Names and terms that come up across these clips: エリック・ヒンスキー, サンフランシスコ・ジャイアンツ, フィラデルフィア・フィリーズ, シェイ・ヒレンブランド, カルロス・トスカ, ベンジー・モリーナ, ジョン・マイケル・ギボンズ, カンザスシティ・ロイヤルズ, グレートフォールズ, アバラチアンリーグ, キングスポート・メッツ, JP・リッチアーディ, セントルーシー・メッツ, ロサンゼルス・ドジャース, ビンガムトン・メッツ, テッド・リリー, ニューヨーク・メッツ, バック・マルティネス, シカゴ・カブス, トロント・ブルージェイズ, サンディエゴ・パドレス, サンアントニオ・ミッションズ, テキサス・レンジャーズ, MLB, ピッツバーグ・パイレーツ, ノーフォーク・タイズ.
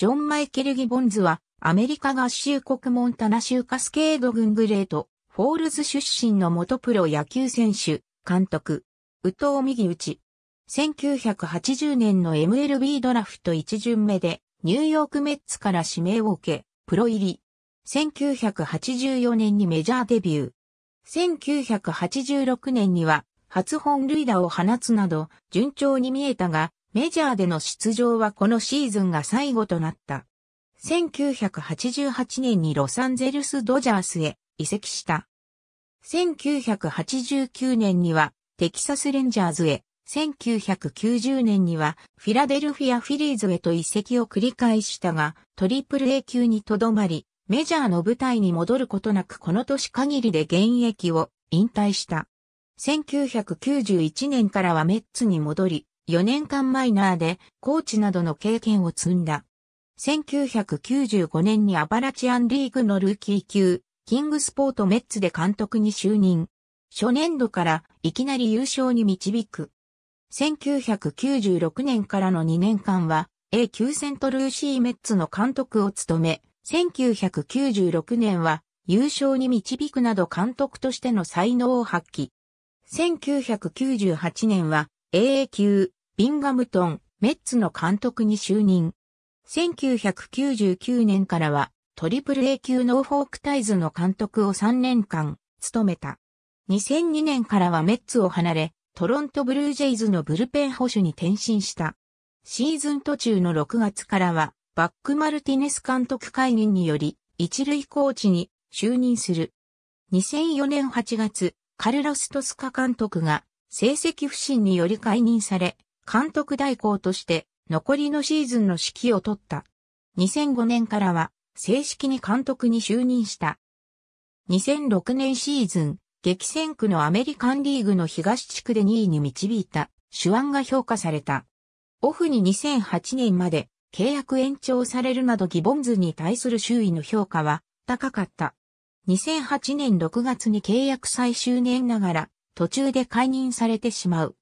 ジョン・マイケル・ギボンズは、アメリカ合衆国モンタナ州カスケード郡グレートフォールズ出身の元プロ野球選手、監督、右投右打ち。1980年の MLB ドラフト1巡目で、ニューヨークメッツから指名を受け、プロ入り。1984年にメジャーデビュー。1986年には、初本塁打を放つなど、順調に見えたが、メジャーでの出場はこのシーズンが最後となった。1988年にロサンゼルス・ドジャースへ移籍した。1989年にはテキサス・レンジャーズへ、1990年にはフィラデルフィア・フィリーズへと移籍を繰り返したが、AAA級にとどまり、メジャーの舞台に戻ることなくこの年限りで現役を引退した。1991年からはメッツに戻り、4年間マイナーでコーチなどの経験を積んだ。1995年にアバラチアンリーグのルーキー級、キングスポートメッツで監督に就任。初年度からいきなり優勝に導く。1996年からの2年間は、A 級セントルーシーメッツの監督を務め、1996年は優勝に導くなど監督としての才能を発揮。1998年は AA 級、ビンガムトン、メッツの監督に就任。1999年からは AAA 級ノーフォークタイズの監督を3年間務めた。2002年からはメッツを離れ、トロントブルージェイズのブルペン捕手に転身した。シーズン途中の6月からはバック・マルティネス監督解任により一塁コーチに就任する。2004年8月、カルロス・トスカ監督が成績不振により解任され、監督代行として残りのシーズンの指揮を取った。2005年からは正式に監督に就任した。2006年シーズン、激戦区のアメリカンリーグの東地区で2位に導いた手腕が評価された。オフに2008年まで契約延長されるなどギボンズに対する周囲の評価は高かった。2008年6月に契約最終年ながら途中で解任されてしまう。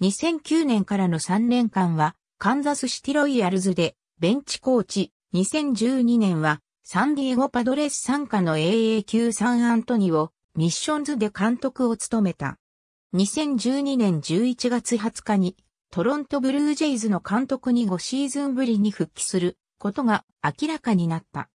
2009年からの3年間はカンザスシティロイヤルズでベンチコーチ、2012年はサンディエゴパドレス傘下の AA 級サンアントニオミッションズで監督を務めた。2012年11月20日にトロントブルージェイズの監督に5シーズンぶりに復帰することが明らかになった。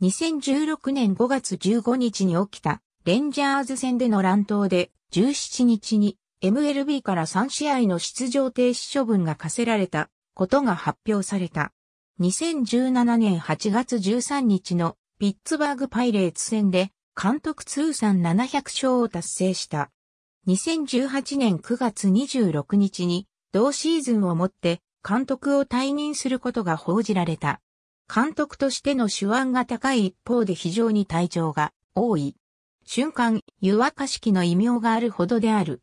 2016年5月15日に起きたレンジャーズ戦での乱闘で17日にMLB から3試合の出場停止処分が課せられたことが発表された。2017年8月13日のピッツバーグパイレーツ戦で監督通算700勝を達成した。2018年9月26日に同シーズンをもって監督を退任することが報じられた。監督としての手腕が高い一方で非常に体調が多い。瞬間、湯沸かし期の異名があるほどである。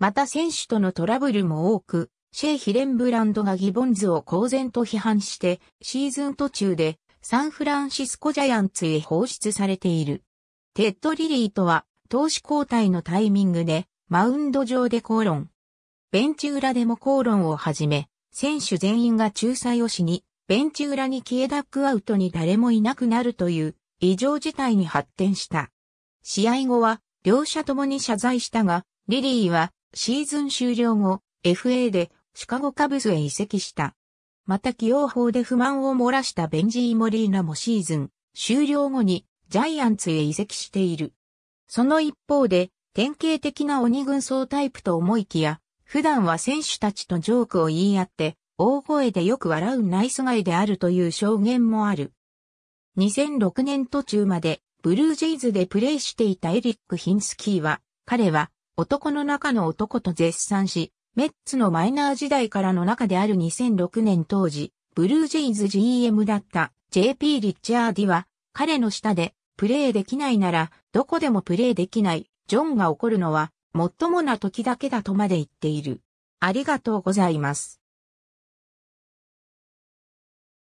また選手とのトラブルも多く、シェイ・ヒレンブランドがギボンズを公然と批判して、シーズン途中でサンフランシスコジャイアンツへ放出されている。テッド・リリーとは、投手交代のタイミングで、マウンド上で口論。ベンチ裏でも口論をはじめ、選手全員が仲裁をしに、ベンチ裏に消えダッグアウトに誰もいなくなるという異常事態に発展した。試合後は、両者ともに謝罪したが、リリーは、シーズン終了後、FA でシカゴカブスへ移籍した。また起用法で不満を漏らしたベンジー・モリーナもシーズン終了後にジャイアンツへ移籍している。その一方で、典型的な鬼軍曹タイプと思いきや、普段は選手たちとジョークを言い合って、大声でよく笑うナイスガイであるという証言もある。2006年途中まで、ブルージェイズでプレーしていたエリック・ヒンスキーは、彼は、男の中の男と絶賛し、メッツのマイナー時代からの中である2006年当時、ブルージェイズ GM だった JP リッチャーディは、彼の下でプレーできないならどこでもプレーできないジョンが怒るのはもっともな時だけだとまで言っている。ありがとうございます。